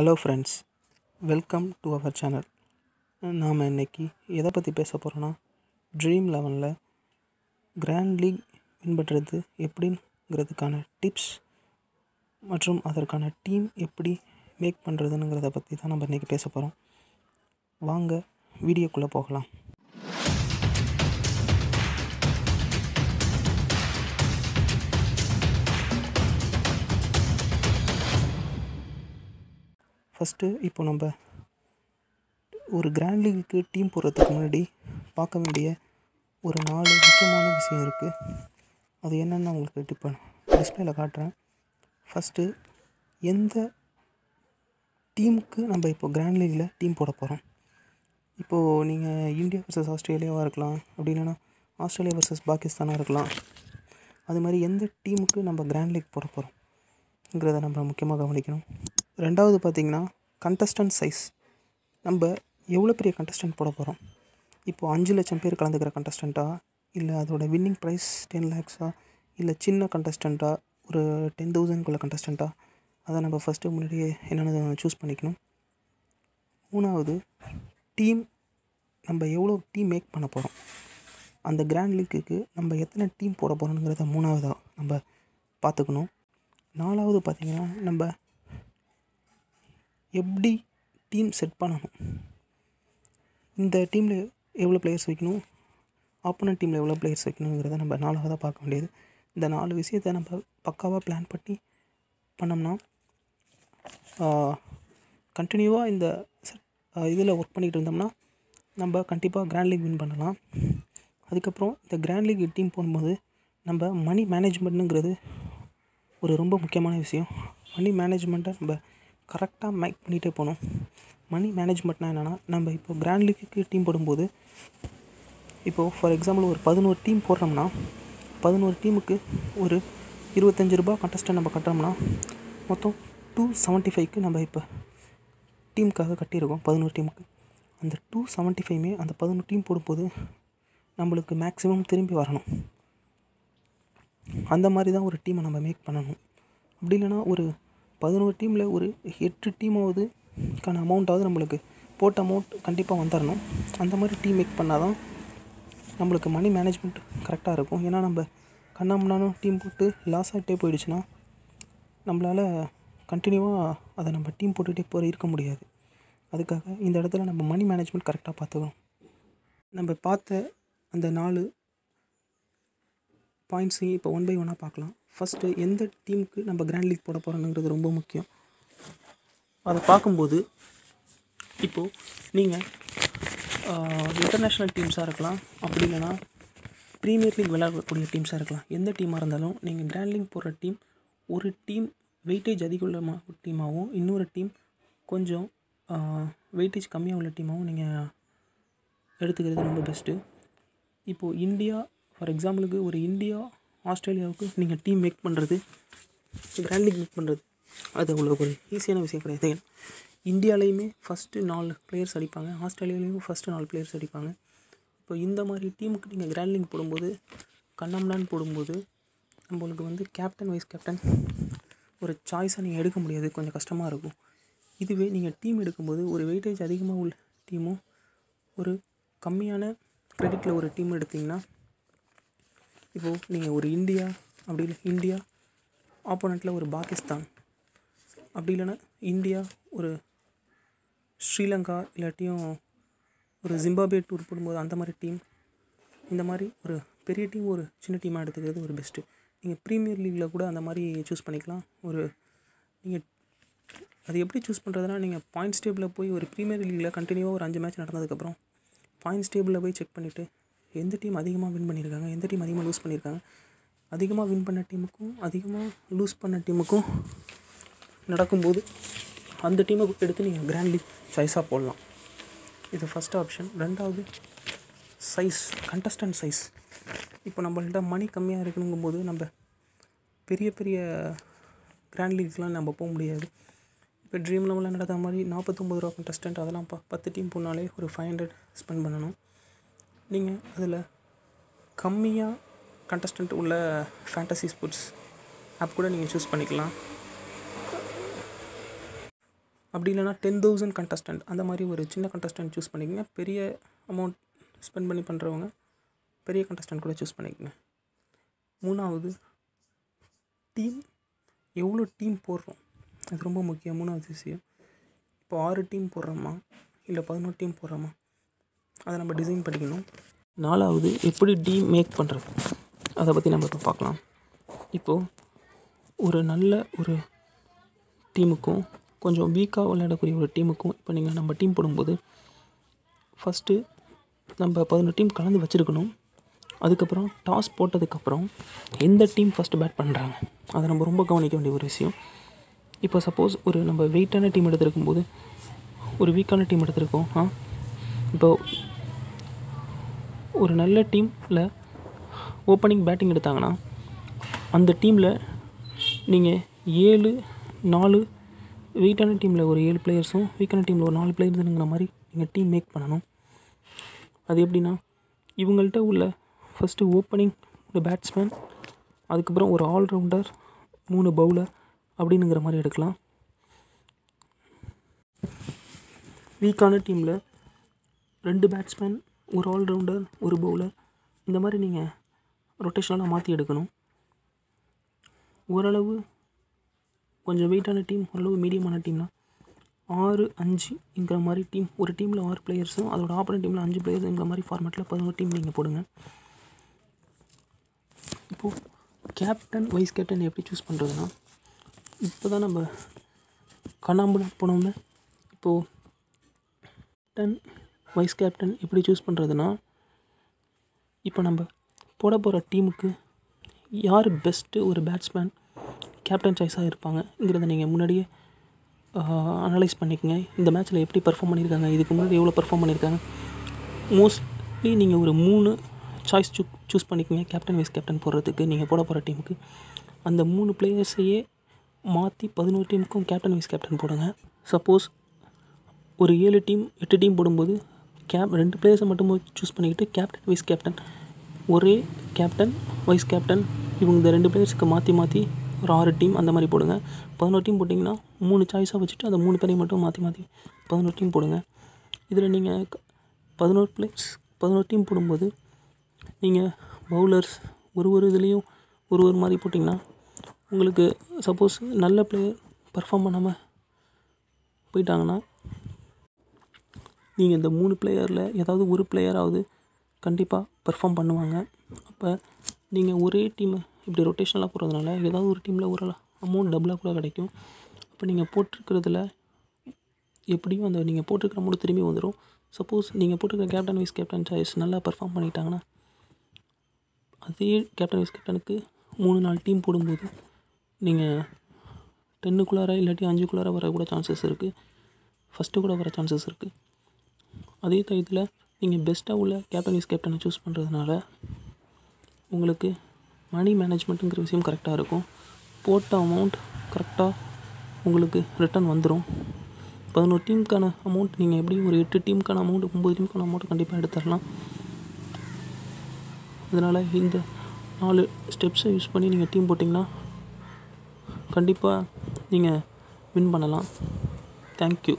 Hello friends, welcome to our channel. நாம் இன்றைக்கி எதை பற்றி பேச போகிறோன்னா, ட்ரீம் 11ல் கிராண்ட் லீக் வின் பண்ணுறது எப்படிங்கிறதுக்கான டிப்ஸ் மற்றும் அதற்கான டீம் எப்படி மேக் பண்ணுறதுங்கிறத பற்றி தான் நம்ம இன்றைக்கி பேச போகிறோம். வாங்க வீடியோக்குள்ளே போகலாம். ஃபஸ்ட்டு இப்போ நம்ம ஒரு கிராண்ட் லீக்கு டீம் போடுறதுக்கு முன்னாடி பார்க்க வேண்டிய ஒரு 4 முக்கியமான விஷயம் இருக்குது. அது என்னென்னு உங்களுக்கு டிஸ்பிளேயில் காட்டுறேன். ஃபஸ்ட்டு எந்த டீமுக்கு நம்ம இப்போ கிராண்ட் லீக்கில் டீம் போட போகிறோம். இப்போது நீங்கள் இந்தியா வர்சஸ் ஆஸ்திரேலியாவாக இருக்கலாம், அப்படி இல்லைன்னா ஆஸ்திரேலியா வர்சஸ் பாகிஸ்தானாக இருக்கலாம். அது மாதிரி எந்த டீமுக்கு நம்ம கிராண்ட் லீக் போட போகிறோம்ங்கிறத நம்ம முக்கியமாக கவனிக்கணும். ரெண்டாவது பார்த்திங்கன்னா கண்டஸ்டன்ட் சைஸ். நம்ம எவ்வளோ பெரிய கண்டஸ்டன்ட் போட போகிறோம். இப்போது 5 லட்சம் பேர் கலந்துக்கிற கண்டஸ்டண்ட்டாக, இல்லை அதோடய வின்னிங் ப்ரைஸ் 10 lakhs-ஆ, இல்லை சின்ன கண்டஸ்டண்ட்டாக ஒரு 10,000-க்குள்ள கண்டஸ்டண்ட்டாக, அதை நம்ம ஃபஸ்ட்டு முன்னாடியே என்னென்னு சூஸ் பண்ணிக்கணும். மூணாவது டீம், நம்ம எவ்வளோ டீம் மேக் பண்ண போகிறோம், அந்த கிராண்ட் லீக்குக்கு நம்ம எத்தனை டீம் போட போகிறோங்கிறத மூணாவதாக நம்ம பார்த்துக்கணும். நாலாவது பார்த்திங்கன்னா நம்ம எப்படி டீம் செட் பண்ணணும், இந்த டீமில் எவ்வளோ பிளேயர்ஸ் வைக்கணும், ஆப்போனன்ட் டீமில் எவ்வளோ பிளேயர்ஸ் வைக்கணுங்கிறத நம்ம நாலாவதாக பார்க்க வேண்டியது. இந்த 4 விஷயத்தை நம்ம பக்காவாக பிளான் பண்ணி பண்ணோம்னா கண்டினியூவாக இந்த இதில் ஒர்க் பண்ணிகிட்டு இருந்தோம்னா நம்ம கண்டிப்பாக கிராண்ட் லீக் வின் பண்ணலாம். அதுக்கப்புறம் இந்த கிராண்ட் லீக் டீம் போடும்போது நம்ம மணி மேனேஜ்மெண்ட்டுங்கிறது ஒரு ரொம்ப முக்கியமான விஷயம். மணி மேனேஜ்மெண்ட்டை நம்ம கரெக்டாக மேக் பண்ணிகிட்டே போகணும். மணி மேனேஜ்மெண்ட்னால் என்னென்னா, நம்ம இப்போ கிராண்ட் லீக்கு டீம் போடும்போது இப்போது ஃபார் எக்ஸாம்பிள் ஒரு 11 டீம் போடுறோம்னா, 11 டீமுக்கு ஒரு ₹25 கண்டஸ்டன் நம்ம கட்டுறோம்னா மொத்தம் 275-க்கு நம்ம இப்போ டீமுக்காக கட்டியிருக்கோம். 11 டீமுக்கு அந்த 275-மே அந்த 11 டீம் போடும்போது நம்மளுக்கு மேக்ஸிமம் திரும்பி வரணும். அந்த மாதிரி தான் ஒரு டீமை நம்ம மேக் பண்ணணும். அப்படி இல்லைன்னா ஒரு 11 டீமில் ஒரு 8 டீமாவதுக்கான அமௌண்ட்டாவது நம்மளுக்கு போட்ட அமௌண்ட் கண்டிப்பாக வந்துடணும். அந்த மாதிரி டீம் மேக் பண்ணால் தான் நம்மளுக்கு மணி மேனேஜ்மெண்ட் கரெக்டாக இருக்கும். ஏன்னா நம்ம கண்ணாமண்ணானும் டீம் போட்டு லாஸ் ஆகிட்டே போயிடுச்சுன்னா நம்மளால் கண்டினியூவாக அதை நம்ம டீம் போட்டுகிட்டே இருக்க முடியாது. அதுக்காக இந்த இடத்துல நம்ம மணி மேனேஜ்மெண்ட் கரெக்டாக பார்த்துக்கணும். நம்ம பார்த்த அந்த 4 பாயிண்ட்ஸையும் இப்போ 1 by 1-ஆக பார்க்கலாம். ஃபஸ்ட்டு எந்த டீமுக்கு நம்ம கிராண்ட் லீக் போட போகிறோங்கிறது ரொம்ப முக்கியம். அதை பார்க்கும்போது இப்போது நீங்கள் இன்டர்நேஷ்னல் டீம்ஸாக இருக்கலாம், அப்படி இல்லைன்னா ப்ரீமியர் லீக் விளையாடக்கூடிய டீம்ஸாக இருக்கலாம். எந்த டீமாக இருந்தாலும் நீங்கள் கிராண்ட் லீக் போடுற டீம், ஒரு டீம் வெயிட்டேஜ் அதிகமாக உள்ள டீமாகவும், இன்னொரு டீம் கொஞ்சம் வெயிட்டேஜ் கம்மியாக உள்ள டீமாகவும் நீங்கள் எடுத்துக்கிறது ரொம்ப பெஸ்ட்டு. இப்போது இந்தியா ஃபார் எக்ஸாம்பிளுக்கு ஒரு இந்தியா ஆஸ்திரேலியாவுக்கு நீங்கள் டீம் மேக் பண்ணுறது, கிராண்ட் லீக் மேக் பண்ணுறது அது உங்களுக்கு ஒரு ஈஸியான விஷயம் கிடையாது. இந்தியாவிலையுமே ஃபஸ்ட்டு 4 பிளேயர்ஸ் அடிப்பாங்க, ஆஸ்திரேலியாவிலையும் ஃபஸ்ட்டு 4 பிளேயர்ஸ் அடிப்பாங்க. இப்போ இந்த மாதிரி டீமுக்கு நீங்கள் கிராண்ட் லீக் போடும்போது, கண்ணம்லான்னு போடும்போது நம்மளுக்கு வந்து கேப்டன் வைஸ் கேப்டன் ஒரு சாய்ஸாக நீங்கள் எடுக்க முடியாது, கொஞ்சம் கஷ்டமாக இருக்கும். இதுவே நீங்கள் டீம் எடுக்கும்போது ஒரு வெயிட்டேஜ் அதிகமாக உள்ள டீமும் ஒரு கம்மியான கிரெடிட்டில் ஒரு டீம் எடுத்திங்கன்னா, இப்போது நீங்கள் ஒரு இந்தியா, அப்படி இல்லை இந்தியா ஆப்போனண்ட்டில் ஒரு பாகிஸ்தான், அப்படி இல்லைன்னா இந்தியா ஒரு ஸ்ரீலங்கா, இல்லாட்டியும் ஒரு ஜிம்பாப்வே டூர் போடும்போது அந்த மாதிரி டீம், இந்த மாதிரி ஒரு பெரிய டீம் ஒரு சின்ன டீமாக எடுத்துக்கிறது ஒரு பெஸ்ட்டு. நீங்கள் ப்ரீமியர் லீக்கில் கூட அந்த மாதிரி சூஸ் பண்ணிக்கலாம். ஒரு நீங்கள் அது எப்படி சூஸ் பண்ணுறதுனா, நீங்கள் பாயிண்ட்ஸ் டேபிளில் போய் ஒரு ப்ரீமியர் லீக்கில் கண்டினியூவாக ஒரு 5 மேட்ச் நடந்ததுக்கப்புறம் பாயிண்ட்ஸ் டேபிளில் போய் செக் பண்ணிவிட்டு எந்த டீம் அதிகமாக வின் பண்ணியிருக்காங்க, எந்த டீம் அதிகமாக லூஸ் பண்ணியிருக்காங்க, அதிகமாக வின் பண்ண டீமுக்கும் அதிகமாக லூஸ் பண்ண டீமுக்கும் நடக்கும்போது அந்த டீமை எடுத்து நீங்கள் கிராண்ட் லீக் சைஸாக போடலாம். இது ஃபஸ்ட்டு ஆப்ஷன். ரெண்டாவது சைஸ், கண்டஸ்டன்ட் சைஸ். இப்போ நம்மள்கிட்ட மணி கம்மியாக இருக்கணுங்கும்போது நம்ம பெரிய பெரிய கிராண்ட் லீக்லாம் நம்ம போக முடியாது. இப்போ ட்ரீம் 11 நடந்த மாதிரி ₹49 கண்டஸ்டன்ட், அதெல்லாம் 10 டீம் போனாலே ஒரு $500 ஸ்பெண்ட் பண்ணணும். நீங்கள் அதில் கம்மியாக கண்டஸ்டன்ட் உள்ள ஃபேண்டசி ஸ்போர்ட்ஸ் ஆப் கூட நீங்கள் சூஸ் பண்ணிக்கலாம். அப்படி இல்லைனா 10,000 கண்டஸ்டன்ட் அந்த மாதிரி ஒரு சின்ன கண்டஸ்டன்ட் சூஸ் பண்ணிக்கங்க. பெரிய அமௌண்ட் ஸ்பெண்ட் பண்ணி பண்ணுறவங்க பெரிய கண்டஸ்டன்ட் கூட சூஸ் பண்ணிக்கங்க. மூணாவது டீம், எவ்வளோ டீம் போடுறோம் அது ரொம்ப முக்கியம். மூணாவது விஷயம், இப்போ 6 டீம் போடுறோமா இல்லை 11 டீம் போடுறோமா அதை நம்ம டிசைன் பண்ணிக்கணும். நாலாவது எப்படி டீம் மேக் பண்ணுறது அதை பற்றி நம்ம இப்போ பார்க்கலாம். இப்போது ஒரு நல்ல ஒரு டீமுக்கும் கொஞ்சம் வீக்காக விளையாடக்கூடிய ஒரு டீமுக்கும் இப்போ நீங்கள் நம்ம டீம் போடும்போது ஃபஸ்ட்டு நம்ம 11 டீம் கலந்து வச்சுருக்கணும். அதுக்கப்புறம் டாஸ் போட்டதுக்கப்புறம் எந்த டீம் ஃபஸ்ட்டு பேட் பண்ணுறாங்க அதை நம்ம ரொம்ப கவனிக்க வேண்டிய ஒரு விஷயம். இப்போ சப்போஸ் ஒரு நம்ம வெயிட்டான டீம் எடுத்துருக்கும்போது ஒரு வீக்கான டீம் எடுத்துருக்கோம். இப்போ ஒரு நல்ல டீமில் ஓப்பனிங் பேட்டிங் எடுத்தாங்கன்னா அந்த டீமில் நீங்கள் 7-4 வெயிட்டான டீமில் ஒரு 7 பிளேயர்ஸும் வீக்கான டீமில் ஒரு 4 பிளேயர்ஸுங்கிற மாதிரி நீங்கள் டீம் மேக் பண்ணணும். அது எப்படின்னா, இவங்கள்ட்ட உள்ள ஃபஸ்ட்டு ஓப்பனிங் ஒரு பேட்ஸ்மேன், அதுக்கப்புறம் ஒரு ஆல்ரவுண்டர், 3 பவுலர் அப்படின்னுங்கிற மாதிரி எடுக்கலாம். வீக்கான டீமில் 2 பேட்ஸ்மேன், ஒரு ஆல்ரவுண்டர், ஒரு பவுலர், இந்த மாதிரி நீங்கள் ரொட்டேஷனலாக மாற்றி எடுக்கணும். ஓரளவு கொஞ்சம் வெயிட்டான டீம், ஓரளவு மீடியமான டீம்னால் 6-5ங்கிற மாதிரி டீம், ஒரு டீமில் 6 பிளேயர்ஸும் அதோட ஆப்பரேட் டீமில் 5 பிளேயர்ஸுங்கிற மாதிரி ஃபார்மேட்டில் 11 டீம் நீங்கள் போடுங்க. இப்போது கேப்டன் வைஸ் கேப்டன் எப்படி சூஸ் பண்ணுறதுன்னா, இப்போ தான் நம்ம கண்ணாம்பு போனோம்னா இப்போது கேப்டன் வைஸ் கேப்டன் எப்படி சூஸ் பண்ணுறதுனா, இப்போ நம்ம போட போகிற டீமுக்கு யார் பெஸ்ட்டு ஒரு பேட்ஸ்மேன் கேப்டன் சாய்ஸாக இருப்பாங்கங்கிறத நீங்கள் முன்னாடியே அனலைஸ் பண்ணிக்கோங்க. இந்த மேட்ச்சில் எப்படி பர்ஃபார்ம் பண்ணியிருக்காங்க, இதுக்கு முன்னாடி எவ்வளோ பர்ஃபார்ம் பண்ணியிருக்காங்க, மோஸ்ட்லி நீங்கள் ஒரு 3 சாய்ஸ் சூஸ் பண்ணிக்கோங்க. கேப்டன் வைஸ் கேப்டன் போடுறதுக்கு நீங்கள் போட போகிற டீமுக்கு அந்த 3 பிளேயர்ஸையே மாற்றி 11 டீமுக்கும் கேப்டன் வைஸ் கேப்டன் போடுங்க. சப்போஸ் ஒரு 7 டீம் 8 டீம் போடும்போது 2 பிளேயர்ஸை மட்டும் சூஸ் பண்ணிக்கிட்டு கேப்டன் வைஸ் கேப்டன் ஒரே கேப்டன் வைஸ் கேப்டன் இவங்க இந்த 2 பிளேயர்ஸுக்கு மாற்றி மாற்றி ஒரு 6 டீம் அந்த மாதிரி போடுங்க. 11 டீம் போட்டிங்கன்னா 3 சாய்ஸாக வச்சுட்டு அந்த 3 பேரையும் மட்டும் மாற்றி மாற்றி 11 டீம் போடுங்க. இதில் நீங்கள் 11 பிளேயர்ஸ் 11 டீம் போடும்போது நீங்கள் பவுலர்ஸ் ஒரு இதுலேயும் ஒரு மாதிரி போட்டிங்கன்னா உங்களுக்கு சப்போஸ் நல்ல பிளேயர் பர்ஃபார்ம் பண்ணாமல் போயிட்டாங்கன்னா நீங்கள் இந்த 3 பிளேயரில் ஏதாவது ஒரு பிளேயராவது கண்டிப்பாக பர்ஃபார்ம் பண்ணுவாங்க. அப்போ நீங்கள் ஒரே டீமை இப்படி ரொட்டேஷனலாக போகிறதுனால ஏதாவது ஒரு டீமில் ஒரு அமௌண்ட் டபுளாக கூட கிடைக்கும். அப்போ நீங்கள் போட்டிருக்கிறதுல எப்படியும் அந்த நீங்கள் போட்டிருக்கிற அமௌண்ட் திரும்பி வந்துடும். சப்போஸ் நீங்கள் போட்டிருக்கிற கேப்டன் வைஸ் கேப்டன் சாய்ஸ் நல்லா பர்ஃபார்ம் பண்ணிட்டாங்கன்னா அதே கேப்டன் வைஸ் கேப்டனுக்கு 3-4 டீம் போடும்போது நீங்கள் 10க்குள்ளார இல்லாட்டி 5க்குள்ளார வர கூட சான்சஸ் இருக்குது, ஃபஸ்ட்டு கூட வர சான்சஸ் இருக்குது. அதே டயத்தில் நீங்கள் பெஸ்ட்டாக உள்ள கேப்டன் வைஸ் கேப்டனை சூஸ் பண்ணுறதுனால உங்களுக்கு மணி மேனேஜ்மெண்ட்டுங்கிற விஷயம் கரெக்டாக இருக்கும். போட்ட அமௌண்ட் கரெக்டாக உங்களுக்கு ரிட்டர்ன் வந்துடும். 11 டீமுக்கான அமௌண்ட் நீங்கள் எப்படியும் ஒரு 8 டீமுக்கான அமௌண்ட் 9 டீமுக்கான அமௌண்ட் கண்டிப்பாக எடுத்துடலாம். அதனால் இந்த 4 ஸ்டெப்ஸை யூஸ் பண்ணி நீங்கள் டீம் போட்டிங்கன்னா கண்டிப்பாக நீங்கள் வின் பண்ணலாம். தேங்க்யூ.